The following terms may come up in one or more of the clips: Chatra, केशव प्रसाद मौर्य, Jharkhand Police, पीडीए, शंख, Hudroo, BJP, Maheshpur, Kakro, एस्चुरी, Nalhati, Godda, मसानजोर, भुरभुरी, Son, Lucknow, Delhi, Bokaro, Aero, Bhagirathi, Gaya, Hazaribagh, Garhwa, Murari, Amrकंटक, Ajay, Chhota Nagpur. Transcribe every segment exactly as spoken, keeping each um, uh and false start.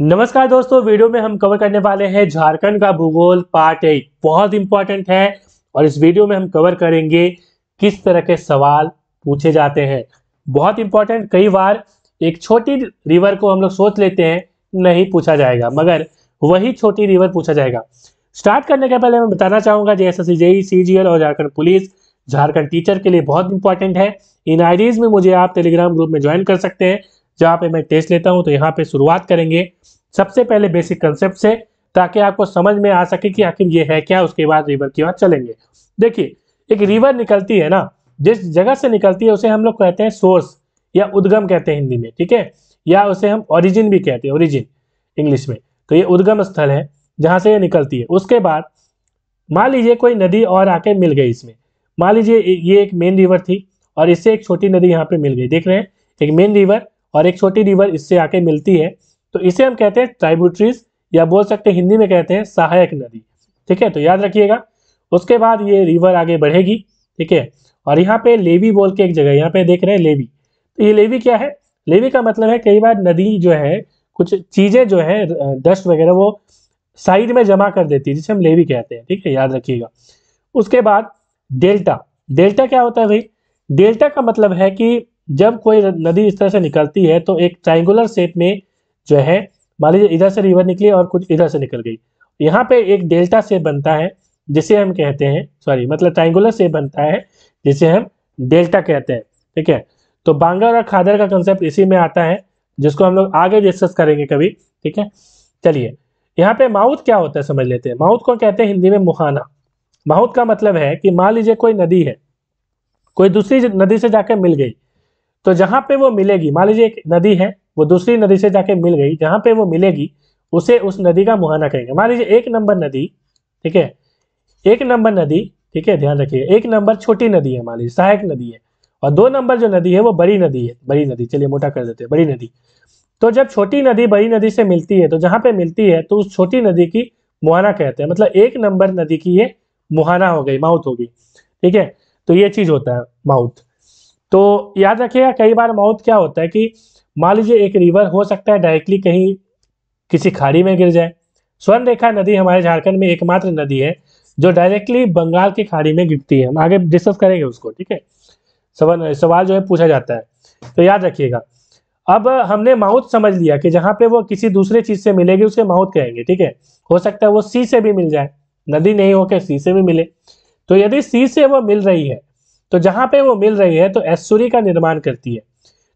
नमस्कार दोस्तों, वीडियो में हम कवर करने वाले हैं झारखंड का भूगोल पार्ट एक। बहुत इंपॉर्टेंट है और इस वीडियो में हम कवर करेंगे किस तरह के सवाल पूछे जाते हैं। बहुत इंपॉर्टेंट, कई बार एक छोटी रिवर को हम लोग सोच लेते हैं नहीं पूछा जाएगा, मगर वही छोटी रिवर पूछा जाएगा। स्टार्ट करने के पहले मैं बताना चाहूँगा जेएसएससी, जेईई, सीजीएल और झारखंड पुलिस, झारखंड टीचर के लिए बहुत इंपॉर्टेंट है। इन आईडीज में मुझे आप टेलीग्राम ग्रुप में ज्वाइन कर सकते हैं जहाँ पे मैं टेस्ट लेता हूँ। तो यहाँ पे शुरुआत करेंगे सबसे पहले बेसिक कंसेप्ट से, ताकि आपको समझ में आ सके कि आखिर ये है क्या। उसके बाद रिवर की ओर चलेंगे। देखिए, एक रिवर निकलती है ना, जिस जगह से निकलती है उसे हम लोग कहते हैं सोर्स या उद्गम कहते हैं हिंदी में, ठीक है, या उसे हम ओरिजिन भी कहते हैं, ओरिजिन इंग्लिश में। तो ये उद्गम स्थल है जहाँ से ये निकलती है। उसके बाद मान लीजिए कोई नदी और आके मिल गई इसमें। मान लीजिए ये एक मेन रिवर थी और इससे एक छोटी नदी यहाँ पे मिल गई। देख रहे हैं, एक मेन रिवर और एक छोटी रिवर इससे आके मिलती है, तो इसे हम कहते हैं ट्राइब्यूटरीज, या बोल सकते हैं हिंदी में कहते हैं सहायक नदी, ठीक है। तो याद रखिएगा। उसके बाद ये रिवर आगे बढ़ेगी, ठीक है, और यहाँ पे लेवी बोल के एक जगह, यहाँ पे देख रहे हैं लेवी। तो ये लेवी क्या है? लेवी का मतलब है कई बार नदी जो है कुछ चीज़ें जो है डस्ट वगैरह वो साइड में जमा कर देती है, जिसे हम लेवी कहते हैं, ठीक है, याद रखिएगा। उसके बाद डेल्टा। डेल्टा क्या होता है भाई? डेल्टा का मतलब है कि जब कोई नदी इस तरह से निकलती है तो एक ट्रायंगुलर शेप में जो है, मान लीजिए इधर से रिवर निकली और कुछ इधर से निकल गई, यहाँ पे एक डेल्टा शेप बनता है जिसे हम कहते हैं, सॉरी मतलब ट्रायंगुलर शेप बनता है जिसे हम डेल्टा कहते हैं, ठीक है। तो बांगर और खादर का कंसेप्ट इसी में आता है, जिसको हम लोग आगे डिस्कस करेंगे कभी, ठीक है। चलिए, यहाँ पे माउथ क्या होता है समझ लेते हैं। माउथ को कहते हैं हिंदी में मुहाना। माउथ का मतलब है कि मान लीजिए कोई नदी है, कोई दूसरी नदी से जाकर मिल गई, तो जहाँ पे वो मिलेगी, मान लीजिए एक नदी है वो दूसरी नदी से जाके मिल गई, जहाँ पे वो मिलेगी उसे उस नदी का मुहाना कहेंगे। मान लीजिए एक नंबर नदी, ठीक है, एक नंबर नदी, ठीक है, ध्यान रखिए, एक नंबर छोटी नदी है, मान लीजिए सहायक नदी है, और दो नंबर जो नदी है वो बड़ी नदी है, बड़ी नदी, चलिए मोटा कर देते हैं, बड़ी नदी। तो जब छोटी नदी बड़ी नदी से मिलती है, तो जहाँ पे मिलती है तो उस छोटी नदी की मुहाना कहते हैं, मतलब एक नंबर नदी की ये मुहाना हो गई, माउथ हो गई, ठीक है। तो ये चीज़ होता है माउथ। तो याद रखिएगा, कई बार माउथ क्या होता है कि मान लीजिए एक रिवर हो सकता है डायरेक्टली कहीं किसी खाड़ी में गिर जाए। स्वर्णरेखा नदी हमारे झारखंड में एकमात्र नदी है जो डायरेक्टली बंगाल की खाड़ी में गिरती है, हम आगे डिस्कस करेंगे उसको, ठीक है। सवाल सवाल जो है पूछा जाता है, तो याद रखिएगा। अब हमने माउथ समझ लिया कि जहाँ पे वो किसी दूसरे चीज़ से मिलेगी उसे माउथ कहेंगे, ठीक है। हो सकता है वो सी से भी मिल जाए, नदी नहीं होकर सी से भी मिले। तो यदि सी से वो मिल रही है, तो जहाँ पे वो मिल रही है तो एस्चुरी का निर्माण करती है।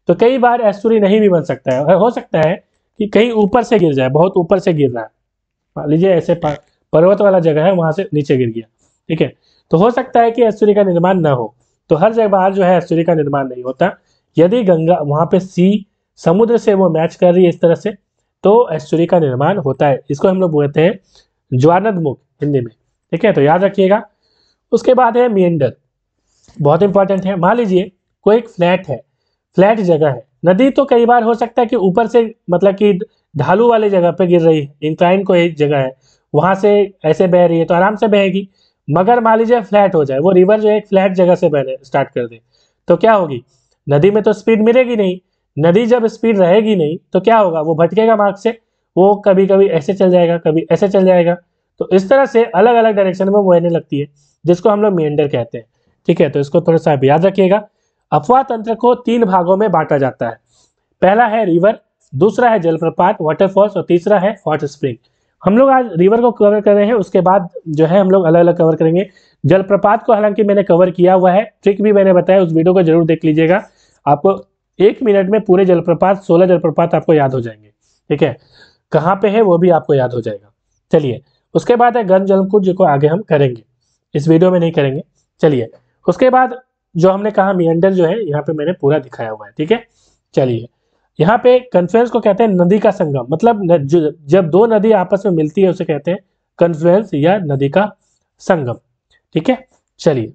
तो कई बार एस्चुरी नहीं भी बन सकता है, हो सकता है कि कहीं ऊपर से गिर जाए, बहुत ऊपर से गिर रहा है, मान लीजिए ऐसे पर्वत वाला जगह है, वहाँ से नीचे गिर गया, ठीक है, तो हो सकता है कि एस्चुरी का निर्माण ना हो। तो हर जगह जो है एस्चुरी का निर्माण नहीं होता। यदि गंगा वहाँ पे सी समुद्र से वो मैच कर रही है इस तरह से, तो एस्चुरी का निर्माण होता है। इसको हम लोग बोलते हैं ज्वारनदमुख हिंदी में, ठीक है, तो याद रखिएगा। उसके बाद है मेंडर, बहुत इंपॉर्टेंट है। मान लीजिए कोई एक फ्लैट है, फ्लैट जगह है, नदी तो कई बार हो सकता है कि ऊपर से मतलब कि ढालू वाले जगह पे गिर रही है, इंक्लाइन कोई एक जगह है, वहाँ से ऐसे बह रही है तो आराम से बहेगी, मगर मान लीजिए फ्लैट हो जाए, वो रिवर जो है फ्लैट जगह से बहने स्टार्ट कर दे, तो क्या होगी? नदी में तो स्पीड मिलेगी नहीं, नदी जब स्पीड रहेगी नहीं तो क्या होगा? वो भटकेगा मार्ग से, वो कभी कभी ऐसे चल जाएगा, कभी ऐसे चल जाएगा, तो इस तरह से अलग अलग डायरेक्शन में बहने लगती है, जिसको हम लोग मेंडर कहते हैं, ठीक है। तो इसको थोड़ा सा याद रखिएगा। अफवाह तंत्र को तीन भागों में बांटा जाता है। पहला है रिवर, दूसरा है जलप्रपात वाटरफॉल्स, और तीसरा है हॉट स्प्रिंग। हम लोग आज रिवर को कवर कर रहे हैं, उसके बाद जो है हम लोग अलग अलग कवर करेंगे। जलप्रपात को हालांकि मैंने कवर किया हुआ है, ट्रिक भी मैंने बताया, उस वीडियो को जरूर देख लीजिएगा। आपको एक मिनट में पूरे जलप्रपात, सोलह जलप्रपात आपको याद हो जाएंगे, ठीक है, कहाँ पे है वो भी आपको याद हो जाएगा। चलिए, उसके बाद है गंज जलकुंड, जिसको आगे हम करेंगे, इस वीडियो में नहीं करेंगे। चलिए, उसके बाद जो हमने कहा मेंडर जो है, यहाँ पे मैंने पूरा दिखाया हुआ है, ठीक है। चलिए, यहाँ पे कन्फ्लुएंस को कहते हैं नदी का संगम, मतलब जब दो नदी आपस में मिलती है उसे कहते हैं कन्फ्लुएंस या नदी का संगम, ठीक है। चलिए,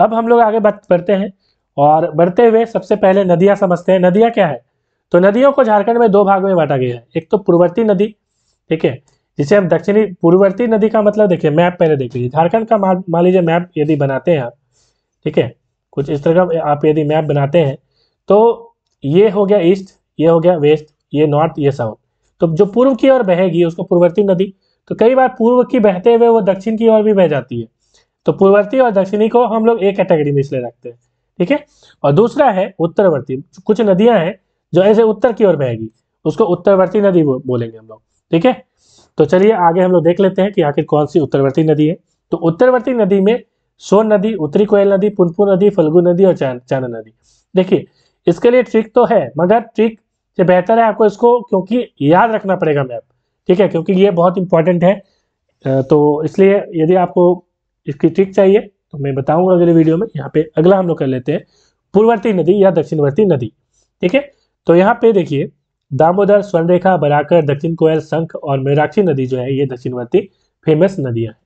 अब हम लोग आगे बढ़ते हैं, और बढ़ते हुए सबसे पहले नदियाँ समझते हैं। नदियाँ क्या है? तो नदियों को झारखंड में दो भाग में बांटा गया है। एक तो पूर्ववर्ती नदी, ठीक है, जिसे हम दक्षिणी पूर्ववर्ती नदी का मतलब देखिए, मैप पहले देख लीजिए, झारखंड का मान लीजिए मैप यदि बनाते हैं आप, ठीक है, कुछ इस तरह का आप यदि मैप बनाते हैं, तो ये हो गया ईस्ट, ये हो गया वेस्ट, ये नॉर्थ, ये साउथ। तो जो पूर्व की ओर बहेगी उसको पूर्ववर्ती नदी, तो कई बार पूर्व की बहते हुए वो दक्षिण की ओर भी बह जाती है, तो पूर्ववर्ती और दक्षिणी को हम लोग एक कैटेगरी में इसलिए रखते हैं, ठीक है। और दूसरा है उत्तरवर्ती, कुछ नदियां हैं जो ऐसे उत्तर की ओर बहेगी, उसको उत्तरवर्ती नदी बोलेंगे हम लोग, ठीक है। तो चलिए आगे हम लोग देख लेते हैं कि आखिर कौन सी उत्तरवर्ती नदी है। तो उत्तरवर्ती नदी में सोन नदी, उत्तरी कोयल नदी, पुनपुन नदी, फल्गु नदी और चाना नदी। देखिए इसके लिए ट्रिक तो है, मगर ट्रिक से बेहतर है आपको इसको क्योंकि याद रखना पड़ेगा मैप, ठीक है, क्योंकि ये बहुत इंपॉर्टेंट है। तो इसलिए यदि आपको इसकी ट्रिक चाहिए तो मैं बताऊंगा अगले वीडियो में। यहाँ पे अगला हम लोग कर लेते हैं पूर्ववर्ती नदी या दक्षिणवर्ती नदी, ठीक है। तो यहाँ पे देखिए दामोदर, स्वर्णरेखा, बराकर, दक्षिण कोयल, शंख और मयूराक्षी नदी जो है ये दक्षिणवर्ती फेमस नदियाँ हैं।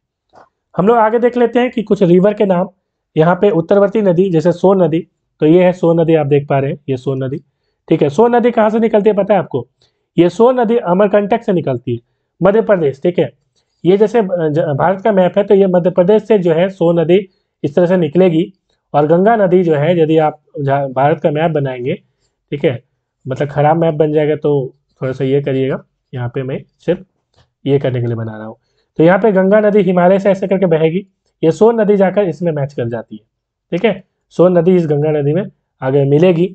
हम लोग आगे देख लेते हैं कि कुछ रिवर के नाम। यहाँ पे उत्तरवर्ती नदी जैसे सोन नदी, तो ये है सोन नदी, आप देख पा रहे हैं ये सोन नदी, ठीक है। सोन नदी कहाँ से निकलती है पता है आपको? ये सोन नदी अमरकंटक से निकलती है, मध्य प्रदेश, ठीक है। ये जैसे भारत का मैप है तो ये मध्य प्रदेश से जो है सोन नदी इस तरह से निकलेगी, और गंगा नदी जो है यदि आप भारत का मैप बनाएंगे, ठीक है, मतलब खराब मैप बन जाएगा तो थोड़ा सा ये करिएगा, यहाँ पे मैं सिर्फ ये करने के लिए बना रहा हूँ। तो यहाँ पे गंगा नदी हिमालय से ऐसे करके बहेगी, ये सोन नदी जाकर इसमें मैच कर जाती है, ठीक है। सोन नदी इस गंगा नदी में आगे मिलेगी,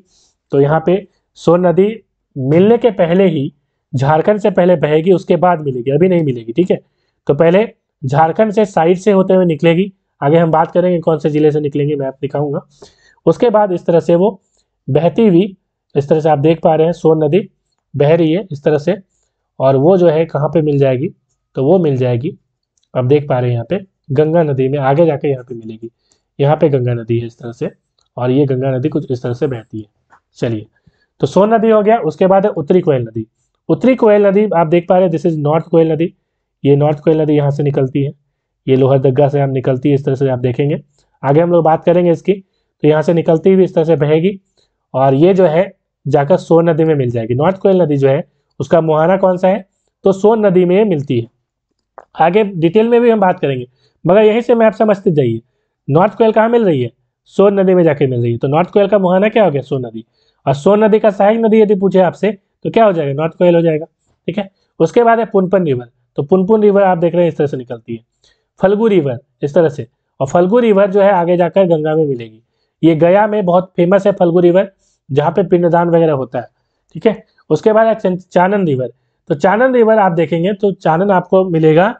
तो यहाँ पे सोन नदी मिलने के पहले ही झारखंड से पहले बहेगी, उसके बाद मिलेगी, अभी नहीं मिलेगी, ठीक है। तो पहले झारखंड से साइड से होते हुए निकलेगी, आगे हम बात करेंगे कौन से जिले से निकलेंगे, मैं आपको दिखाऊंगा। उसके बाद इस तरह से वो बहती हुई, इस तरह से आप देख पा रहे हैं सोन नदी बह रही है इस तरह से, और वो जो है कहाँ पे मिल जाएगी, तो वो मिल जाएगी आप देख पा रहे हैं यहाँ पे गंगा नदी में, आगे जाके यहाँ पे मिलेगी। यहाँ पे गंगा नदी है इस तरह से, और ये गंगा नदी कुछ इस तरह से बहती है। चलिए तो सोन नदी हो गया, उसके बाद है उत्तरी कोयल नदी। उत्तरी कोयल नदी आप देख पा रहे हैं, दिस इज नॉर्थ कोयल नदी, ये नॉर्थ कोयल नदी यहाँ से निकलती है, ये लोहरदगा से हम निकलती है इस तरह से आप देखेंगे, आगे हम लोग बात करेंगे इसकी। तो यहाँ से निकलती हुई इस तरह से बहेगी, और ये जो है जाकर सोन नदी में मिल जाएगी। नॉर्थ कोयल नदी जो है उसका मुहाना कौन सा है, तो सोन नदी में मिलती है, आगे डिटेल में भी हम बात करेंगे, मगर यहीं से मैप समझते जाइए। नॉर्थ कोयल कहाँ मिल रही है, सोन नदी में जाके मिल रही है, तो नॉर्थ कोयल का मुहाना क्या हो गया, सोन नदी, और सोन नदी का सहायक नदी यदि पूछे आपसे तो क्या हो जाएगा, नॉर्थ कोयल हो जाएगा, ठीक है। उसके बाद है पुनपुन रिवर, तो पुनपुन रिवर आप देख रहे हैं इस तरह से निकलती है, फल्गु रिवर इस तरह से, और फल्गु रिवर जो है आगे जाकर गंगा में मिलेगी। ये गया में बहुत फेमस है फल्गु रिवर, जहाँ पे पिंडदान वगैरह होता है, ठीक है। उसके बाद है चानन रिवर, तो चानन रिवर आप देखेंगे तो चानन आपको मिलेगा,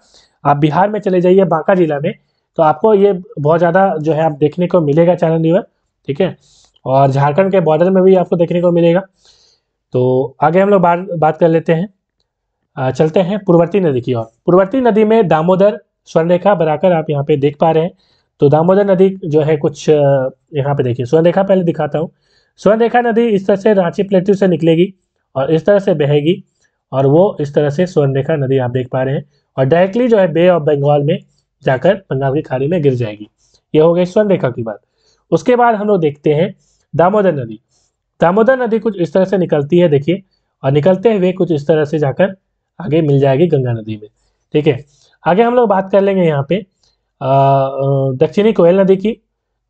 आप बिहार में चले जाइए बांका जिला में तो आपको ये बहुत ज़्यादा जो है आप देखने को मिलेगा चानन रिवर, ठीक है। और झारखंड के बॉर्डर में भी आपको देखने को मिलेगा। तो आगे हम लोग बात बात कर लेते हैं, आ, चलते हैं पूर्ववर्ती नदी की ओर। पूर्ववर्ती नदी में दामोदर, स्वर्णरेखा, बराकर आप यहाँ पे देख पा रहे हैं। तो दामोदर नदी जो है कुछ यहाँ पे देखिए, स्वर्णरेखा पहले दिखाता हूँ। स्वर्णरेखा नदी इस तरह से रांची प्लेटू से निकलेगी और इस तरह से बहेगी, और वो इस तरह से स्वर्णरेखा नदी आप देख पा रहे हैं, और डायरेक्टली जो है बे ऑफ बंगाल में जाकर बंगाल की खाड़ी में गिर जाएगी। ये हो गई स्वर्णरेखा की बात। उसके बाद हम लोग देखते हैं दामोदर नदी। दामोदर नदी कुछ इस तरह से निकलती है, देखिए, और निकलते हुए कुछ इस तरह से जाकर आगे मिल जाएगी गंगा नदी में, ठीक है। आगे हम लोग बात कर लेंगे यहाँ पे दक्षिणी कोयल नदी की।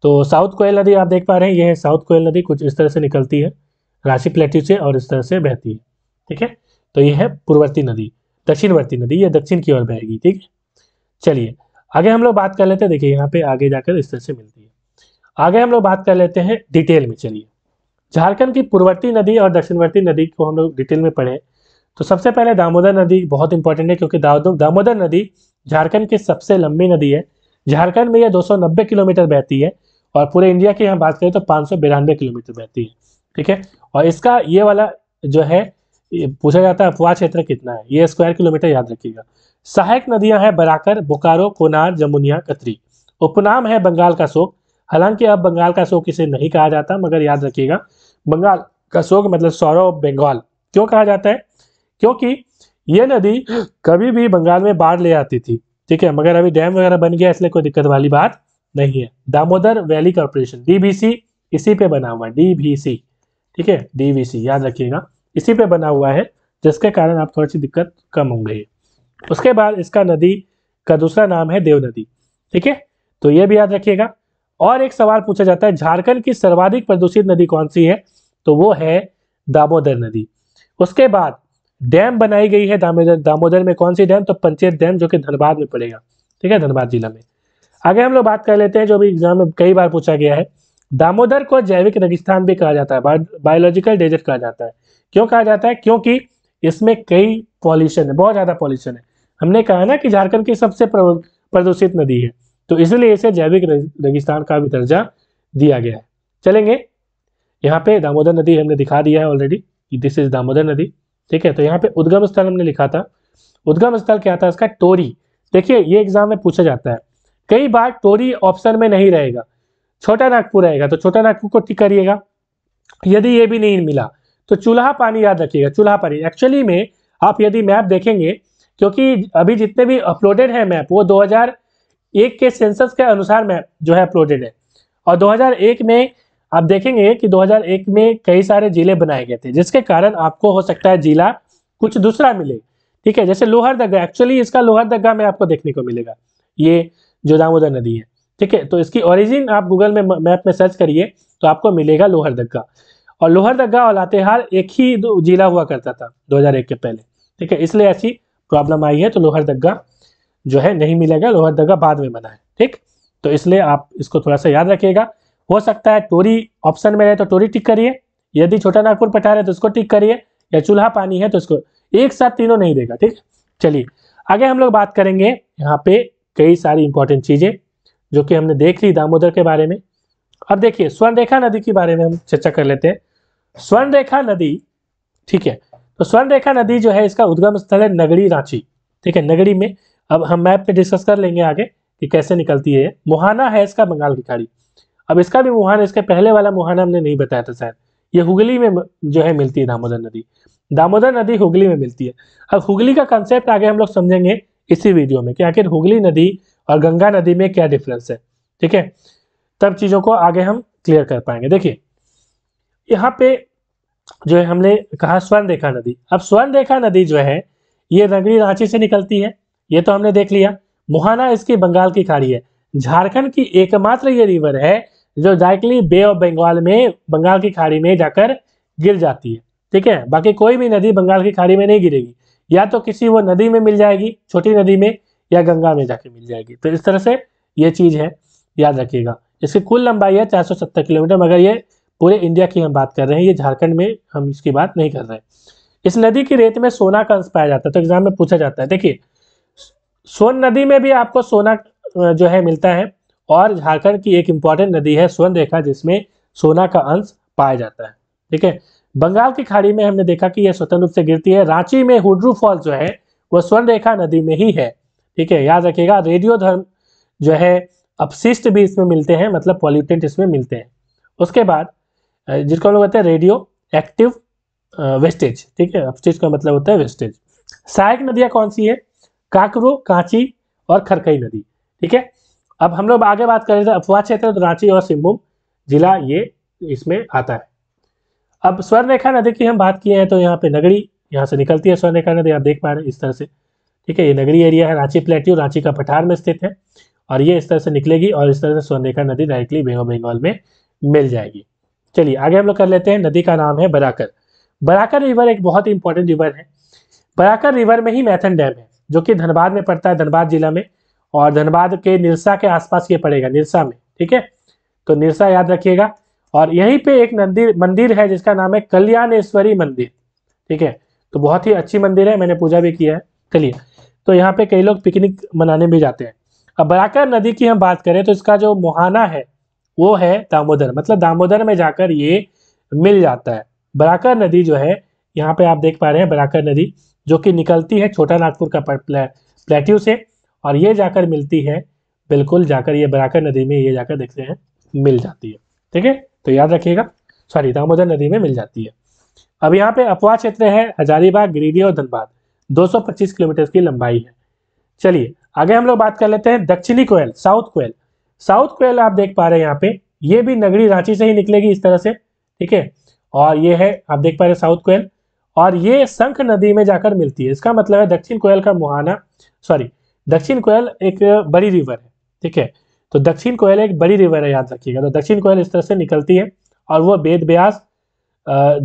तो साउथ कोयल नदी आप देख पा रहे हैं, यह है साउथ कोयल नदी, कुछ इस तरह से निकलती है रांची प्लेटू से और इस तरह से बहती है, ठीक है। तो यह है पूर्ववर्ती नदी, दक्षिणवर्ती नदी, ये दक्षिण की ओर बहेगी, ठीक है। चलिए आगे हम लोग बात कर लेते हैं, देखिए यहाँ पे आगे जाकर इस तरह से मिलती है। आगे हम लोग बात कर लेते हैं डिटेल में। चलिए झारखंड की पूर्ववर्ती नदी और दक्षिणवर्ती नदी को हम लोग डिटेल में पढ़ें। तो सबसे पहले दामोदर नदी बहुत इंपॉर्टेंट है, क्योंकि दामोदर नदी झारखंड की सबसे लंबी नदी है। झारखंड में यह दो सौ नब्बे किलोमीटर बहती है, और पूरे इंडिया की हम बात करें तो पाँच सौ बिरानवे किलोमीटर बहती है, ठीक है। और इसका ये वाला जो है पूछा जाता है अपवाह क्षेत्र कितना है, ये स्क्वायर किलोमीटर याद रखिएगा। सहायक नदियां हैं बराकर, बोकारो, कोनार, जमुनिया, कतरी। उपनाम है बंगाल का शोक, हालांकि अब बंगाल का शोक इसे नहीं कहा जाता, मगर याद रखिएगा बंगाल का शोक मतलब सौरव बंगाल क्यों कहा जाता है, क्योंकि ये नदी कभी भी बंगाल में बाढ़ ले आती थी, ठीक है, मगर अभी डैम वगैरह बन गया इसलिए कोई दिक्कत वाली बात नहीं है। Damodar valley corporation D V C इसी पे बना हुआ है, डी वी सी, ठीक है, डी वी सी याद रखिएगा इसी पे बना हुआ है, जिसके कारण आप थोड़ी सी दिक्कत कम हो गई। उसके बाद इसका नदी का दूसरा नाम है देव नदी, ठीक है, तो ये भी याद रखिएगा। और एक सवाल पूछा जाता है झारखंड की सर्वाधिक प्रदूषित नदी कौन सी है, तो वो है दामोदर नदी। उसके बाद डैम बनाई गई है दामोदर दामोदर में। कौन सी डैम? तो पंचेत डैम, जो कि धनबाद में पड़ेगा, ठीक है, धनबाद जिला में। आगे हम लोग बात कर लेते हैं जो भी एग्जाम में कई बार पूछा गया है। दामोदर को जैविक रेगिस्तान भी कहा जाता है, बायोलॉजिकल डेजर्ट कहा जाता है। क्यों कहा जाता है? क्योंकि इसमें कई पॉल्यूशन है, बहुत ज़्यादा पॉल्यूशन है। हमने कहा ना कि झारखंड की सबसे प्रदूषित नदी है, तो इसलिए इसे जैविक रेगिस्तान का भी दर्जा दिया गया है। चलेंगे, यहाँ पे दामोदर नदी हमने दिखा दिया है ऑलरेडी, दिस इज दामोदर नदी, ठीक है। तो यहाँ पे उद्गम स्थल हमने लिखा था, उद्गम स्थल क्या था इसका? टोरी। देखिए ये एग्जाम में पूछा जाता है कई बार, टोरी ऑप्शन में नहीं रहेगा, छोटा नागपुर रहेगा, तो छोटा नागपुर को टिक करिएगा। यदि ये भी नहीं मिला तो चूल्हा पानी याद रखिएगा, चूल्हा पानी। एक्चुअली में आप यदि मैप देखेंगे, क्योंकि अभी जितने भी अपलोडेड है मैप वो दो हज़ार एक के सेंसस के अनुसार मैप जो है अपलोडेड है, और दो हज़ार एक में आप देखेंगे कि दो हज़ार एक में कई सारे जिले बनाए गए थे, जिसके कारण आपको हो सकता है जिला कुछ दूसरा मिले, ठीक है। जैसे लोहरदगा, एक्चुअली इसका लोहरदगा में आपको देखने को मिलेगा, ये जो दामोदर नदी है, ठीक है। तो इसकी ओरिजिन आप गूगल में मैप में सर्च करिए तो आपको मिलेगा लोहरदगा, और लोहरदगा और लातेहार एक ही जिला हुआ करता था दो हज़ार एक के पहले, ठीक है, इसलिए ऐसी प्रॉब्लम आई है। तो लोहरदगा जो है नहीं मिलेगा, लोहरदगा बाद में बना है, ठीक। तो इसलिए आप इसको थोड़ा सा याद रखिएगा। हो सकता है टोरी ऑप्शन में रहे तो टोरी टिक करिए, यदि छोटा नागपुर पठार है तो इसको टिक करिए, या चूल्हा पानी है तो इसको, एक साथ तीनों नहीं देगा, ठीक। चलिए आगे हम लोग बात करेंगे, यहाँ पे कई सारी इंपॉर्टेंट चीज़ें जो कि हमने देख ली दामोदर के बारे में। अब देखिए स्वर्णरेखा नदी के बारे में हम चर्चा कर लेते हैं। स्वर्णरेखा नदी, ठीक है, तो स्वर्णरेखा नदी जो है इसका उद्गम स्थल है नगरी रांची, ठीक है, नगरी में। अब हम मैप पे डिस्कस कर लेंगे आगे कि कैसे निकलती है। मुहाना है इसका बंगाल की खाड़ी। अब इसका भी मुहाना, इसके पहले वाला मुहाना हमने नहीं बताया था शायद, ये हुगली में जो है मिलती है दामोदर नदी। दामोदर नदी हुगली में मिलती है। अब हुगली का कंसेप्ट आगे हम लोग समझेंगे इसी वीडियो में कि आखिर हुगली नदी और गंगा नदी में क्या डिफरेंस है, ठीक है, तब चीज़ों को आगे हम क्लियर कर पाएंगे। देखिए यहाँ पे जो है हमने कहा स्वर्णरेखा नदी। अब स्वर्णरेखा नदी जो है ये नगरी रांची से निकलती है, ये तो हमने देख लिया। मुहाना इसकी बंगाल की खाड़ी है। झारखंड की एकमात्र ये रिवर है जो डायरेक्टली बे ऑफ बंगाल में, बंगाल की खाड़ी में जाकर गिर जाती है, ठीक है। बाकी कोई भी नदी बंगाल की खाड़ी में नहीं गिरेगी, या तो किसी वो नदी में मिल जाएगी, छोटी नदी में, या गंगा में जाके मिल जाएगी। तो इस तरह से ये चीज़ है, याद रखिएगा। इसकी कुल लंबाई है चार सौ सत्तर किलोमीटर, मगर ये पूरे इंडिया की हम बात कर रहे हैं, ये झारखंड में हम इसकी बात नहीं कर रहे हैं। इस नदी की रेत में सोना का अंश पाया जाता है, तो एग्जाम में पूछा जाता है। देखिए सोन नदी में भी आपको सोना जो है मिलता है, और झारखंड की एक इम्पॉर्टेंट नदी है स्वर्णरेखा, जिसमें सोना का अंश पाया जाता है, ठीक है। बंगाल की खाड़ी में हमने देखा कि यह स्वतंत्र रूप से गिरती है। रांची में हुड्रू फॉल जो है वह स्वर्णरेखा नदी में ही है, ठीक है, याद रखिएगा। रेडियोधर्म जो है अपशिष्ट भी इसमें मिलते हैं, मतलब पॉल्यूटेंट इसमें मिलते हैं। उसके बाद जिसको हम लोग कहते हैं रेडियो एक्टिव वेस्टेज, ठीक है, अपशिष्ट का मतलब होता है वेस्टेज। सहायक नदियाँ कौन सी है? काकरो, कांची और खरकई नदी, ठीक है। अब हम लोग आगे बात करें तो अफवाह क्षेत्र तो रांची और सिंहभूम जिला ये इसमें आता है। अब स्वर्णरेखा नदी की हम बात किए हैं तो यहाँ पे नगरी, यहाँ से निकलती है स्वर्णरेखा नदी, आप देख पा रहे हैं इस तरह से, ठीक है। ये नगरी एरिया है, रांची प्लेट्यू रांची का पठार में स्थित है, और ये इस तरह से निकलेगी और इस तरह से स्वर्णरेखा नदी डायरेक्टली बे ऑफ बंगाल में मिल जाएगी। चलिए आगे हम लोग कर लेते हैं। नदी का नाम है बराकर। बराकर रिवर एक बहुत ही इंपॉर्टेंट रिवर है। बराकर रिवर में ही मैथन डैम है, जो कि धनबाद में पड़ता है, धनबाद जिला में, और धनबाद के निरसा के आसपास ये पड़ेगा, निरसा में, ठीक है। तो निरसा याद रखिएगा। और यहीं पे एक मंदिर मंदिर है जिसका नाम है कल्याणेश्वरी मंदिर, ठीक है। तो बहुत ही अच्छी मंदिर है, मैंने पूजा भी किया है। चलिए, तो यहाँ पे कई लोग पिकनिक मनाने भी जाते हैं। अब बराकर नदी की हम बात करें तो इसका जो मुहाना है वो है दामोदर, मतलब दामोदर में जाकर ये मिल जाता है। बराकर नदी जो है यहाँ पे आप देख पा रहे हैं, बराकर नदी जो कि निकलती है छोटा नागपुर का प्लेट्यू से, और ये जाकर मिलती है, बिल्कुल जाकर ये बराकर नदी में ये जाकर देखते हैं मिल जाती है, ठीक है। तो याद रखिएगा, सॉरी दामोदर नदी में मिल जाती है। अब यहाँ पे अपवाह क्षेत्र है हजारीबाग, गिरिडीह और धनबाद, दो सौ पच्चीस किलोमीटर की लंबाई है। चलिए आगे हम लोग बात कर लेते हैं दक्षिणी कोयल, साउथ कोयल। साउथ कोयल आप देख पा रहे हैं यहाँ पे, ये भी नगरी रांची से ही निकलेगी इस तरह से, ठीक है। और ये है आप देख पा रहे हैं साउथ कोयल, और ये शंख नदी में जाकर मिलती है। इसका मतलब है दक्षिण कोयल का मुहाना, सॉरी दक्षिण कोयल एक बड़ी रिवर है, ठीक है। तो दक्षिण कोयल एक बड़ी रिवर है, याद रखिएगा। तो दक्षिण कोयल इस तरह से निकलती है और वो वेदव्यास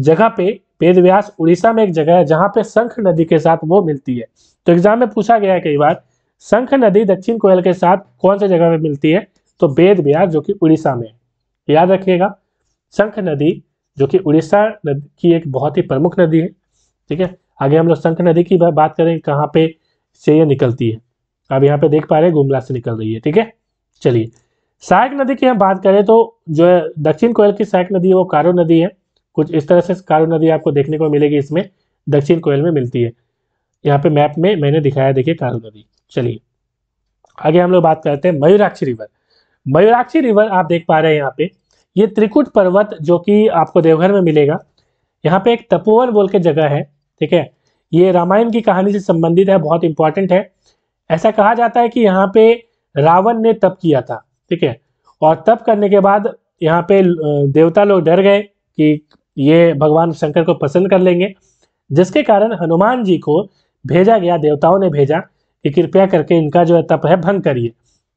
जगह पे वेदव्यास उड़ीसा में एक जगह है जहां पे शंख नदी के साथ वो मिलती है। तो एग्जाम में पूछा गया है कई बार, शंख नदी दक्षिण कोयल के साथ कौन से जगह में मिलती है? तो वेदव्यास, जो कि उड़ीसा में। याद रखिएगा, शंख नदी जो कि उड़ीसा की एक बहुत ही प्रमुख नदी है। ठीक है, आगे हम लोग शंख नदी की बात करें कहाँ पे से ये निकलती है। अब यहाँ पे देख पा रहे हैं गुमला से निकल रही है। ठीक है, चलिए सहायक नदी की हम बात करें तो जो दक्षिण कोयल की सहायक नदी है वो कारो नदी है। कुछ इस तरह से कारो नदी आपको देखने को मिलेगी, इसमें दक्षिण कोयल में मिलती है। यहाँ पे मैप में मैंने दिखाया, देखिए कारो नदी। चलिए आगे हम लोग बात करते हैं मयूराक्षी रिवर। मयूराक्षी रिवर आप देख पा रहे हैं यहाँ पे, ये त्रिकुट पर्वत जो कि आपको देवघर में मिलेगा। यहाँ पे एक तपोवन बोल के जगह है। ठीक है, ये रामायण की कहानी से संबंधित है, बहुत इंपॉर्टेंट है। ऐसा कहा जाता है कि यहाँ पे रावण ने तप किया था। ठीक है, और तप करने के बाद यहाँ पे देवता लोग डर गए कि ये भगवान शंकर को पसंद कर लेंगे, जिसके कारण हनुमान जी को भेजा गया, देवताओं ने भेजा कि कृपया करके इनका जो है तप है भंग करिए।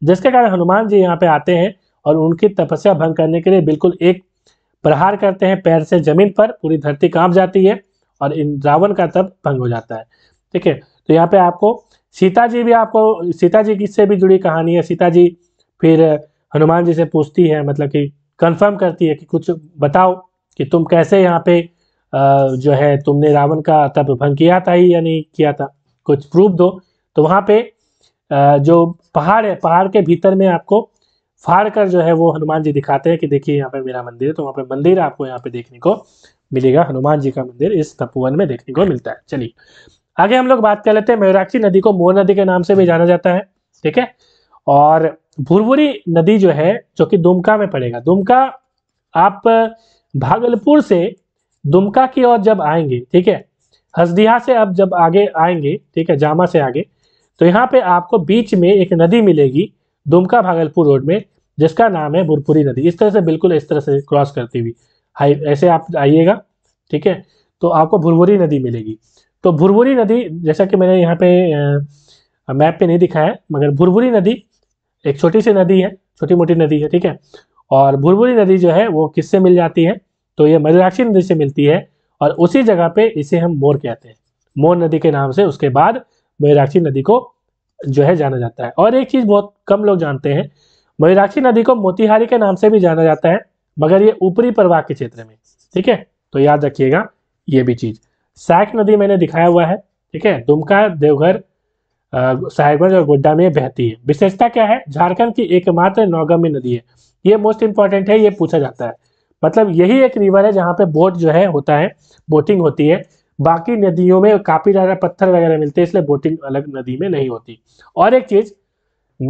जिसके कारण हनुमान जी यहाँ पे आते हैं और उनकी तपस्या भंग करने के लिए बिल्कुल एक प्रहार करते हैं पैर से जमीन पर, पूरी धरती कांप जाती है और इन रावण का तप भंग हो जाता है। ठीक है, तो यहाँ पे आपको सीता जी भी, आपको सीता जी की से भी जुड़ी कहानी है। सीता जी फिर हनुमान जी से पूछती है, मतलब कि कंफर्म करती है कि कुछ बताओ कि तुम कैसे यहाँ पे जो है तुमने रावण का तप भंग किया था ही या नहीं किया था, कुछ प्रूफ दो। तो वहाँ पे जो पहाड़ है, पहाड़ के भीतर में आपको फाड़ कर जो है वो हनुमान जी दिखाते हैं कि देखिए यहाँ पे मेरा मंदिर है। तो वहाँ पे मंदिर आपको यहाँ पे देखने को मिलेगा, हनुमान जी का मंदिर इस तपोवन में देखने को मिलता है। चलिए आगे हम लोग बात कर लेते हैं। मयूराक्षी नदी को मोर नदी के नाम से भी जाना जाता है। ठीक है, और भुरभुरी नदी जो है जो कि दुमका में पड़ेगा। दुमका, आप भागलपुर से दुमका की ओर जब आएंगे, ठीक है, हसदिया से आप जब आगे आएंगे, ठीक है, जामा से आगे, तो यहाँ पे आपको बीच में एक नदी मिलेगी दुमका भागलपुर रोड में, जिसका नाम है भुरभुरी नदी। इस तरह से बिल्कुल इस तरह से क्रॉस करती हुई हाई ऐसे आप आइएगा। ठीक है, तो आपको भुरभुरी नदी मिलेगी। तो भुरभुरी नदी, जैसा कि मैंने यहाँ पे आ, मैप पे नहीं दिखाया है, मगर भुरभुरी नदी एक छोटी सी नदी है, छोटी मोटी नदी है। ठीक है, और भुरभुरी नदी जो है वो किससे मिल जाती है? तो ये मयूराक्षी नदी से मिलती है, और उसी जगह पे इसे हम मोर कहते हैं, मोर नदी के नाम से। उसके बाद मयूराक्षी नदी को जो है जाना जाता है। और एक चीज़ बहुत कम लोग जानते हैं, मयूराक्षी नदी को मोतिहारी के नाम से भी जाना जाता है, मगर ये ऊपरी प्रवाह के क्षेत्र में। ठीक है, तो याद रखिएगा ये भी चीज़। सहायक नदी मैंने दिखाया हुआ है। ठीक है, दुमका, देवघर, साहिबगंज और गोड्डा में बहती है। विशेषता क्या है? झारखंड की एकमात्र नौगम्य नदी है। ये मोस्ट इंपॉर्टेंट है, ये पूछा जाता है। मतलब यही एक रिवर है जहाँ पे बोट जो है होता है, बोटिंग होती है। बाकी नदियों में काफी ज्यादा पत्थर वगैरह मिलते हैं, इसलिए बोटिंग अलग नदी में नहीं होती। और एक चीज,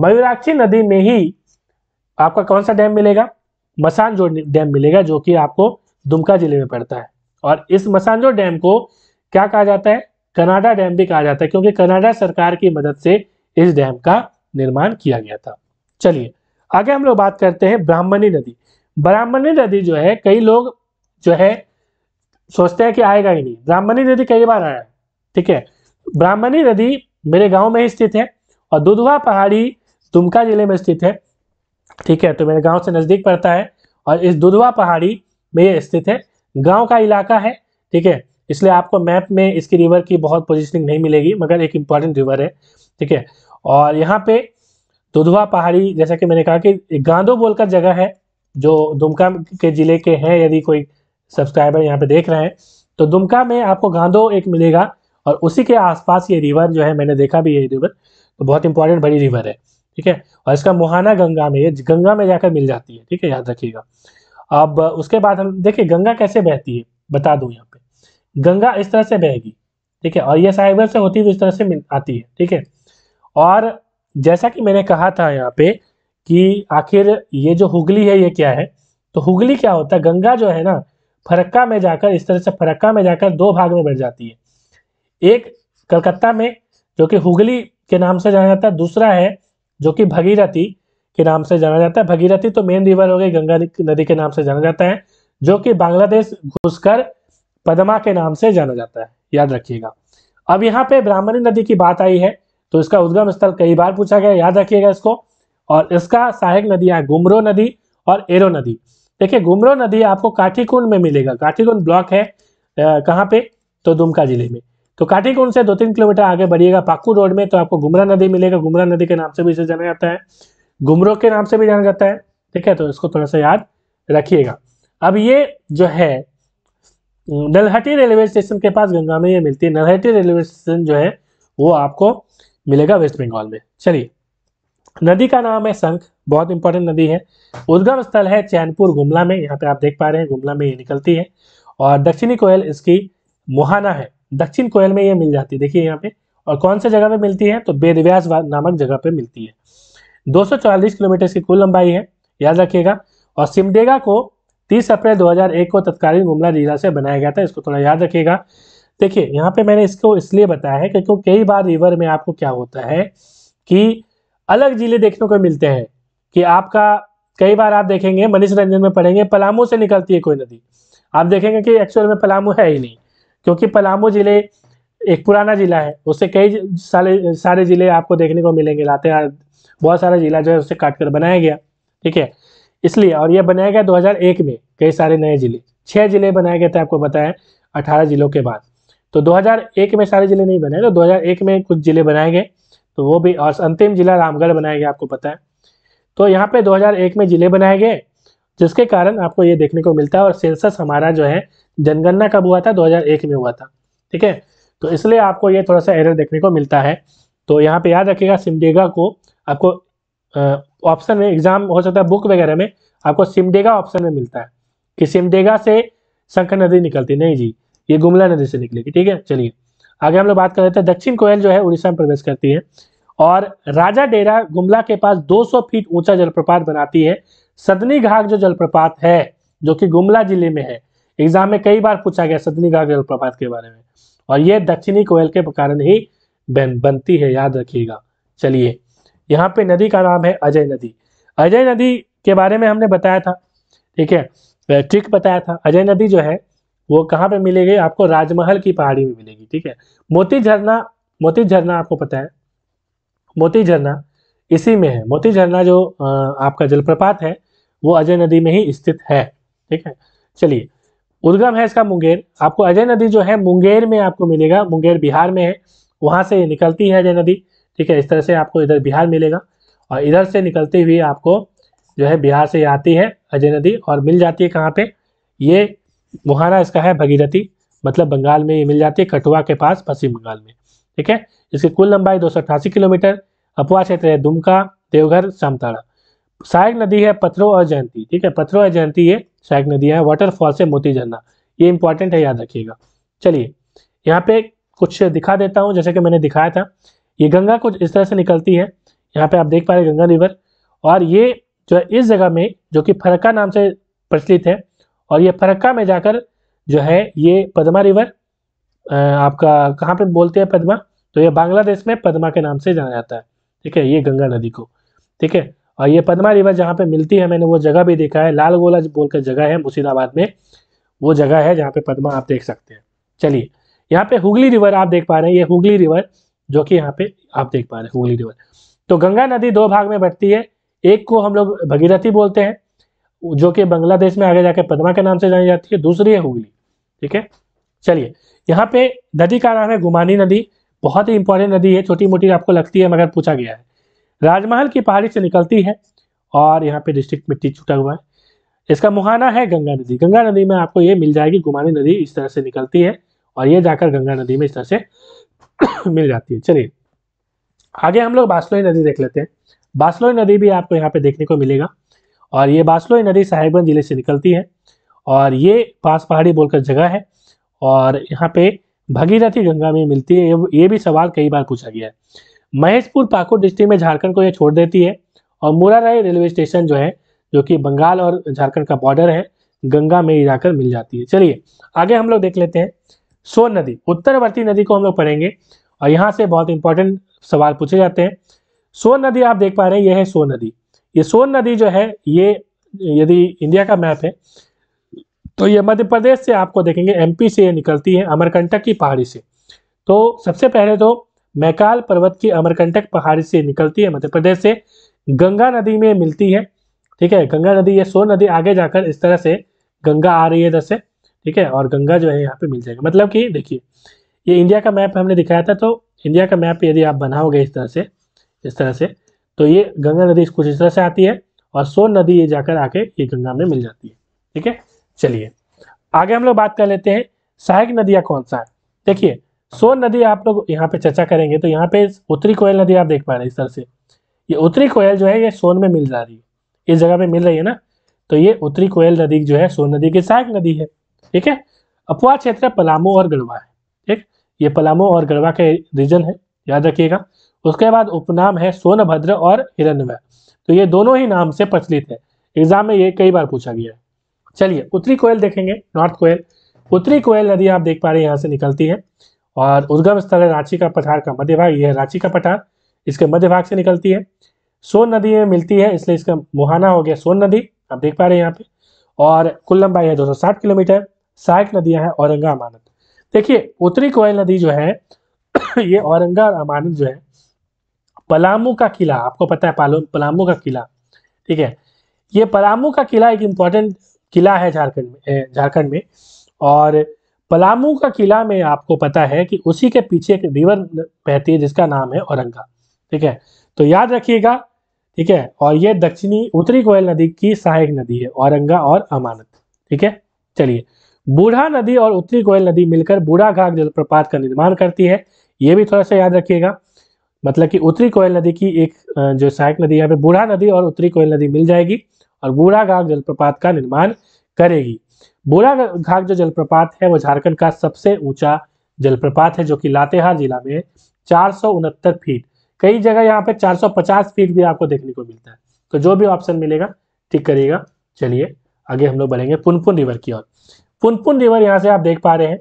मयूराक्षी नदी में ही आपका कौन सा डैम मिलेगा? मसानजोर डैम मिलेगा, जो कि आपको दुमका जिले में पड़ता है। और इस मसानजोर डैम को क्या कहा जाता है? कनाडा डैम भी कहा जाता है, क्योंकि कनाडा सरकार की मदद से इस डैम का निर्माण किया गया था। चलिए आगे हम लोग बात करते हैं ब्राह्मणी नदी। ब्राह्मणी नदी जो है, कई लोग जो है सोचते हैं कि आएगा ही नहीं। ब्राह्मणी नदी कई बार आया है। ठीक है, ब्राह्मणी नदी मेरे गांव में ही स्थित है, और दुधवा पहाड़ी दुमका जिले में स्थित है। ठीक है, तो मेरे गांव से नज़दीक पड़ता है, और इस दुधवा पहाड़ी में ये स्थित है, गांव का इलाका है। ठीक है, इसलिए आपको मैप में इसकी रिवर की बहुत पोजिशनिंग नहीं मिलेगी, मगर एक इम्पॉर्टेंट रिवर है। ठीक है, और यहाँ पे दुधवा पहाड़ी, जैसा कि मैंने कहा कि गांधो बोल का जगह है, जो दुमका के जिले के हैं। यदि कोई सब्सक्राइबर यहाँ पे देख रहे हैं तो दुमका में आपको गांधो एक मिलेगा, और उसी के आसपास ये रिवर जो है, मैंने देखा भी ये रिवर, तो बहुत इंपॉर्टेंट बड़ी रिवर है। ठीक है, और इसका मुहाना गंगा में, ये गंगा में जाकर मिल जाती है। ठीक है, याद रखिएगा। अब उसके बाद हम देखिए गंगा कैसे बहती है, बता दूं यहाँ पे। गंगा इस तरह से बहेगी। ठीक है, और ये साइबर से होती हुई इस तरह से आती है। ठीक है, और जैसा कि मैंने कहा था यहाँ पे कि आखिर ये जो हुगली है ये क्या है, तो हुगली क्या होता है? गंगा जो है ना, फरक्का में जाकर इस तरह से फरक्का में जाकर दो भाग में बंट जाती है। एक कलकत्ता में, जो कि हुगली के नाम से जाना जाता है, दूसरा है जो कि भगीरथी के नाम से जाना जाता है। भगीरथी तो मेन रिवर हो गई, गंगा नदी के नाम से जाना जाता है, जो कि बांग्लादेश घुसकर पद्मा के नाम से जाना जाता है। याद रखिएगा। अब यहाँ पे ब्राह्मणी नदी की बात आई है, तो इसका उद्गम स्थल कई बार पूछा गया, याद रखिएगा इसको। और इसका सहायक नदी है गुमरो नदी और एरो नदी। देखिए गुमरो नदी आपको काठीकुंड में मिलेगा, काठीकुंड ब्लॉक है कहाँ पे, तो दुमका जिले में। तो काठीकुंड से दो तीन किलोमीटर आगे बढ़िएगा पाकू रोड में तो आपको गुमरा नदी मिलेगा। गुमरा नदी के नाम से भी इसे जाना जाता है, गुमरो के नाम से भी जाना जाता है, ठीक है। तो इसको थोड़ा सा याद रखिएगा। अब ये जो है नलहटी रेलवे स्टेशन के पास गंगा में ये मिलती है। नलहटी रेलवे स्टेशन जो है वो आपको मिलेगा वेस्ट बंगाल में। चलिए, नदी का नाम है शंख, बहुत इंपॉर्टेंट नदी है। उद्गम स्थल है चैनपुर गुमला में, यहाँ पे आप देख पा रहे हैं गुमला में ये निकलती है। और दक्षिणी कोयल इसकी मुहाना है, दक्षिण कोयल में ये मिल जाती है, देखिए यहाँ पे। और कौन से जगह पे मिलती है, तो वेदव्यास नामक जगह पे मिलती है। दो सौ चालीस किलोमीटर इसकी कुल लंबाई है, याद रखिएगा। और सिमडेगा को तीस अप्रैल दो हज़ार एक को तत्कालीन गुमला जिला से बनाया गया था, इसको थोड़ा याद रखिएगा। देखिए यहाँ पे मैंने इसको इसलिए बताया है क्योंकि कई बार रिवर में आपको क्या होता है कि अलग जिले देखने को मिलते हैं, कि आपका कई बार आप देखेंगे मनीष रंजन में पढ़ेंगे पलामू से निकलती है कोई नदी, आप देखेंगे कि एक्चुअल में पलामू है ही नहीं, क्योंकि पलामू जिले एक पुराना जिला है, उससे कई सारे सारे जिले आपको देखने को मिलेंगे। लातेहार बहुत सारा जिला जो है उससे काट कर बनाया गया, ठीक है, इसलिए। और यह बनाया गया दो हज़ार एक में, कई सारे नए जिले, छः जिले बनाए गए थे आपको बताया अठारह जिलों के बाद। तो दो हज़ार एक में सारे जिले नहीं बनाए, तो दो हज़ार एक में कुछ जिले बनाए गए, तो वो भी। और अंतिम जिला रामगढ़ बनाया गया, आपको पता है। तो यहाँ पे दो हज़ार एक में जिले बनाए गए, जिसके कारण आपको ये देखने को मिलता है। और सेंसस हमारा जो है जनगणना कब हुआ था, दो हज़ार एक में हुआ था, ठीक है। तो इसलिए आपको ये थोड़ा सा एरर देखने को मिलता है, तो यहाँ पे याद रखिएगा। सिमडेगा को आपको ऑप्शन में, एग्जाम हो सकता है बुक वगैरह में आपको सिमडेगा ऑप्शन में मिलता है कि सिमडेगा से शंख नदी निकलती, नहीं जी, ये गुमला नदी से निकलेगी, ठीक है। चलिए आगे हम लोग बात कर रहे थे। दक्षिण कोयल जो है उड़ीसा में प्रवेश करती है और राजा डेरा गुमला के पास दो सौ फीट ऊंचा जलप्रपात बनाती है। सदनी घाघ जो जलप्रपात है जो कि गुमला जिले में है, एग्जाम में कई बार पूछा गया सदनी घाघ जलप्रपात के बारे में, और ये दक्षिणी कोयल के कारण ही बन, बनती है, याद रखिएगा। चलिए, यहाँ पे नदी का नाम है अजय नदी। अजय नदी के बारे में हमने बताया था, ठीक है, ट्रिक बताया था। अजय नदी जो है वो कहाँ पे मिलेगी आपको, राजमहल की पहाड़ी में मिलेगी, ठीक है। मोती झरना, मोती झरना आपको पता है, मोती झरना इसी में है। मोती झरना जो आपका जलप्रपात है वो अजय नदी में ही स्थित है, ठीक है। चलिए, उद्गम है इसका मुंगेर। आपको अजय नदी जो है मुंगेर में आपको मिलेगा, मुंगेर बिहार में है, वहाँ से निकलती है अजय नदी, ठीक है। इस तरह से आपको इधर बिहार मिलेगा और इधर से निकलते हुए आपको जो है बिहार से आती है अजय नदी और मिल जाती है कहाँ पे, ये मुहाना इसका है भगीरथी, मतलब बंगाल में ये मिल जाती है, कठुआ के पास पश्चिम बंगाल में, ठीक है। इसकी कुल लंबाई दो सौ अट्ठासी किलोमीटर। अपवा क्षेत्र है दुमका, देवघर, सामताड़ा। सहायक नदी है पथरो और जयंती, ठीक है, पथरो और जयंती ये सहायक नदियाँ है। वाटरफॉल से मोती झरना, ये इंपॉर्टेंट है, याद रखिएगा। चलिए, यहाँ पे कुछ दिखा देता हूँ, जैसे कि मैंने दिखाया था। ये गंगा कुछ इस तरह से निकलती है, यहाँ पे आप देख पा रहे हैं गंगा रिवर, और ये जो है इस जगह में जो कि फरक्का नाम से प्रचलित है, और ये फरक्का में जाकर जो है ये पद्मा रिवर आपका कहाँ पे बोलते हैं पद्मा, तो ये बांग्लादेश में पद्मा के नाम से जाना जाता है, ठीक है, ये गंगा नदी को, ठीक है। और ये पद्मा रिवर जहाँ पे मिलती है, मैंने वो जगह भी देखा है, लाल गोला बोलकर जगह है मुर्शिदाबाद में, वो जगह है जहाँ पे पद्मा आप देख सकते हैं। चलिए, यहाँ पे हुगली रिवर आप देख पा रहे हैं, ये हुगली रिवर जो कि यहाँ पे आप देख पा रहे हैं हुगली रिवर। तो गंगा नदी दो भाग में बंटती है, एक को हम लोग भगीरथी बोलते हैं जो कि बांग्लादेश में आगे जाकर पद्मा के नाम से जानी जाती है, दूसरी है हुगली, ठीक है। चलिए, यहाँ पे नदी का नाम है गुमानी नदी, बहुत ही इंपॉर्टेंट नदी है, छोटी मोटी आपको लगती है मगर पूछा गया है। राजमहल की पहाड़ी से निकलती है और यहाँ पे डिस्ट्रिक्ट मिट्टी छूटा हुआ है। इसका मुहाना है गंगा नदी, गंगा नदी में आपको ये मिल जाएगी। गुमानी नदी इस तरह से निकलती है और ये जाकर गंगा नदी में इस तरह से मिल जाती है। चलिए, आगे हम लोग बास्लोई नदी देख लेते हैं। बास्लोई नदी भी आपको यहाँ पे देखने को मिलेगा और ये बास्लोई नदी साहिबगंज जिले से निकलती है और ये पास पहाड़ी बोलकर जगह है और यहाँ पे भगीरथी गंगा में मिलती है। ये भी सवाल कई बार पूछा गया है। महेशपुर पाकुड़ डिस्ट्रिक्ट में झारखंड को ये छोड़ देती है और मुराराई रेलवे स्टेशन जो है जो कि बंगाल और झारखंड का बॉर्डर है, गंगा में जाकर मिल जाती है। चलिए, आगे हम लोग देख लेते हैं सोन नदी। उत्तरवर्ती नदी को हम लोग पढ़ेंगे और यहाँ से बहुत इंपॉर्टेंट सवाल पूछे जाते हैं। सोन नदी आप देख पा रहे हैं, यह है सोन नदी। ये सोन नदी जो है ये यदि इंडिया का मैप है तो ये मध्य प्रदेश से आपको देखेंगे एमपी से ये निकलती है अमरकंटक की पहाड़ी से। तो सबसे पहले तो मैकाल पर्वत की अमरकंटक पहाड़ी से निकलती है मध्य प्रदेश से, गंगा नदी में मिलती है, ठीक है। गंगा नदी, ये सोन नदी आगे जाकर इस तरह से गंगा आ रही है इधर से, ठीक है, और गंगा जो है यहाँ पे मिल जाएगा। मतलब कि देखिए ये इंडिया का मैप हमने दिखाया था, तो इंडिया का मैप यदि आप बनाओगे इस तरह से इस तरह से तो ये गंगा नदी कुछ इस तरह से आती है और सोन नदी ये जाकर आके ये गंगा में मिल जाती है। ठीक है, चलिए आगे हम लोग बात कर लेते हैं सहायक नदियाँ कौन सा है। देखिए सोन नदी आप लोग यहाँ पे चर्चा करेंगे, तो यहाँ पे उत्तरी कोयल नदी आप देख पा रहे हैं इस तरह से, ये उत्तरी कोयल जो है ये सोन में मिल जा रही है, इस जगह पे मिल रही है ना, तो ये उत्तरी कोयल नदी जो है सोन नदी की सहायक नदी है। ठीक है, अपवा क्षेत्र पलामू और गढ़वा है। ठीक, ये पलामू और गढ़वा के रीजन है, याद रखिएगा। उसके बाद उपनाम है सोनभद्र और हिरण्यवय, तो ये दोनों ही नाम से प्रचलित है, एग्जाम में ये कई बार पूछा गया है। चलिए उत्तरी कोयल देखेंगे, नॉर्थ कोयल। उत्तरी कोयल नदी आप देख पा रहे हैं यहाँ से निकलती है और उद्गम स्थल है रांची का पठार का मध्य भाग, यह है रांची का पठार, इसके मध्य भाग से निकलती है, सोन नदी में मिलती है, इसलिए इसका मुहाना हो गया सोन नदी, आप देख पा रहे हैं यहाँ पे, और कुल लंबाई है दो सौ साठ किलोमीटर। सहायक नदियाँ हैं औरंगा, अमानत। देखिए उत्तरी कोयल नदी जो है ये औरंगा और अमानत जो है, पलामू का किला आपको पता है, पालो पलामू का किला, ठीक है, ये पलामू का किला एक इम्पॉर्टेंट किला है झारखंड में झारखंड में और पलामू का किला में आपको पता है कि उसी के पीछे एक रिवर बहती है जिसका नाम है औरंगा। ठीक है, तो याद रखिएगा। ठीक है, और ये दक्षिणी उत्तरी कोयल नदी की सहायक नदी है औरंगा और अमानत। ठीक है, चलिए बूढ़ा नदी और उत्तरी कोयल नदी मिलकर बूढ़ा घाघ जलप्रपात का निर्माण करती है, ये भी थोड़ा सा याद रखिएगा। मतलब कि उत्तरी कोयल नदी की एक जो सहायक नदी है बूढ़ा नदी और उत्तरी कोयल नदी मिल जाएगी और बूढ़ा घाघ जलप्रपात का निर्माण करेगी। बूढ़ा घाघ जो जलप्रपात है वो झारखंड का सबसे ऊंचा जलप्रपात है जो कि लातेहार जिला में चार सौ उनहत्तर फीट, कई जगह यहाँ पे चार सौ पचास फीट भी आपको देखने को मिलता है, तो जो भी ऑप्शन मिलेगा ठीक करिएगा। चलिए आगे हम लोग बढ़ेंगे पुनपुन रिवर की ओर। पुनपुन रिवर यहाँ से आप देख पा रहे हैं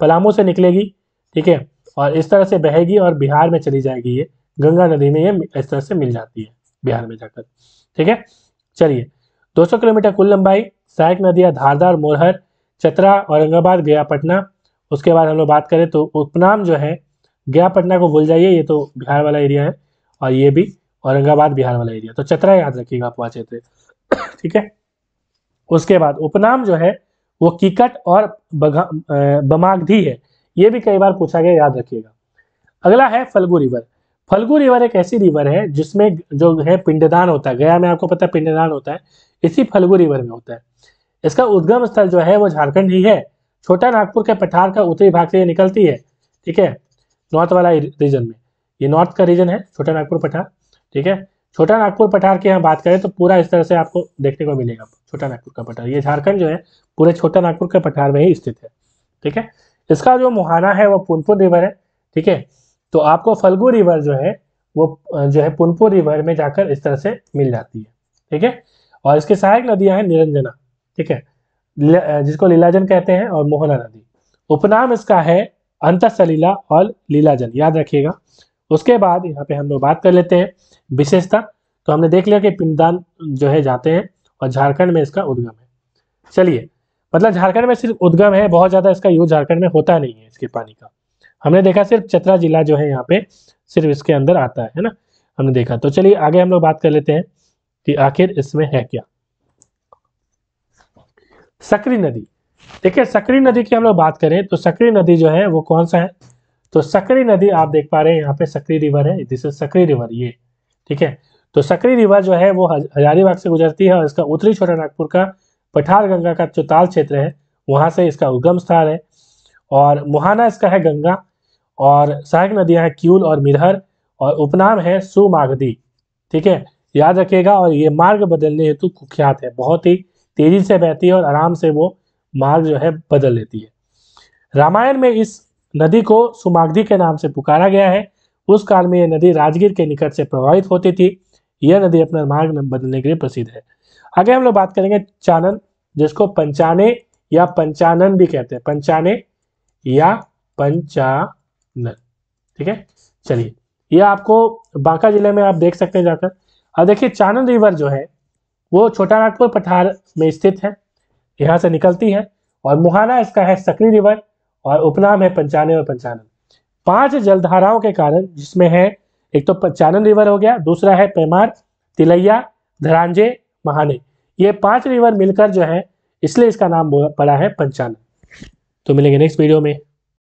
पलामू से निकलेगी, ठीक है, और इस तरह से बहेगी और बिहार में चली जाएगी, ये गंगा नदी में ये इस तरह से मिल जाती है बिहार में जाकर। ठीक है, चलिए दो सौ किलोमीटर कुल लंबाई। सहायक नदियाँ धारदार, मोरहर, चतरा, औरंगाबाद, गया, पटना। उसके बाद हम लोग बात करें तो उपनाम जो है गया पटना को भूल जाइए, ये तो बिहार वाला एरिया है, और ये भी औरंगाबाद बिहार वाला एरिया, तो चतरा याद रखिएगा अपवा क्षेत्र। ठीक है, उसके बाद उपनाम जो है वो कीकट और बमागधी है, ये भी कई बार पूछा गया, याद रखिएगा। अगला है फल्गु रिवर। फल्गु रिवर एक ऐसी रिवर है जिसमें जो है पिंडदान होता है, गया में आपको पता है पिंडदान होता है, इसी फल्गु रिवर में होता है। इसका उद्गम स्थल जो है वो झारखंड ही है, छोटा नागपुर के पठार का उत्तरी भाग से ये निकलती है, ठीक है, नॉर्थ वाला रीजन में, ये नॉर्थ का रीजन है छोटा नागपुर पठार। ठीक है, छोटा नागपुर पठार की यहाँ बात करें तो पूरा इस तरह से आपको देखने को मिलेगा छोटा नागपुर का पठार, ये झारखंड जो है पूरे छोटा नागपुर के पठार में ही स्थित है। ठीक है, इसका जो मुहाना है वो पुनपुन रिवर है। ठीक है, तो आपको फल्गु रिवर जो है वो जो है पुनपुन रिवर में जाकर इस तरह से मिल जाती है। ठीक है, और इसकी सहायक नदियाँ हैं निरंजना, ठीक है, जिसको लीलाजन कहते हैं, और मोहना नदी। उपनाम इसका है अंतसलीला और लीलाजन, याद रखिएगा। उसके बाद यहाँ पे हम लोग बात कर लेते हैं विशेषता, तो हमने देख लिया कि पिंडदान जो है जाते हैं और झारखंड में इसका उद्गम है। चलिए मतलब झारखंड में सिर्फ उद्गम है, बहुत ज़्यादा इसका यूज झारखंड में होता नहीं है इसके पानी का। हमने देखा सिर्फ चतरा जिला जो है यहाँ पे सिर्फ इसके अंदर आता है, है ना, हमने देखा। तो चलिए आगे हम लोग बात कर लेते हैं कि आखिर इसमें है क्या। सकरी नदी, देखिए सकरी नदी की हम लोग बात करें तो सकरी नदी जो है वो कौन सा है, तो सकरी नदी आप देख पा रहे हैं यहाँ पे सकरी रिवर है, दिस इज सकरी रिवर ये, ठीक है। तो सकरी रिवर जो है वो हजारीबाग से गुजरती है और इसका उत्तरी छोटा नागपुर का पठार गंगा का जो ताल क्षेत्र है वहाँ से इसका उद्गम स्थान है, और मुहाना इसका है गंगा, और सहायक नदियाँ हैं क्यूल और मिरहर, और उपनाम है सुमागधी, ठीक है, याद रखिएगा। और ये मार्ग बदलने हेतु कुख्यात है, बहुत ही तेजी से बहती है और आराम से वो मार्ग जो है बदल लेती है। रामायण में इस नदी को सुमागधी के नाम से पुकारा गया है, उस काल में यह नदी राजगीर के निकट से प्रभावित होती थी। यह नदी अपना मार्ग बदलने के लिए प्रसिद्ध है। आगे हम लोग बात करेंगे चानन, जिसको पंचाने या पंचानन भी कहते हैं, पंचाने या पंचानन, ठीक है। चलिए यह आपको बांका जिले में आप देख सकते हैं जाकर। अब देखिए चानन रिवर जो है वो छोटा नागपुर पठार में स्थित है, यहाँ से निकलती है, और मुहाना इसका है सकरी रिवर, और उपनाम है पंचाने और पंचानन। पांच जलधाराओं के कारण, जिसमें है एक तो पंचानन रिवर हो गया, दूसरा है पैमार, तिलैया, धरांजे, महाने, ये पांच रिवर मिलकर जो है इसलिए इसका नाम पड़ा है पंचानन। तो मिलेंगे नेक्स्ट वीडियो में।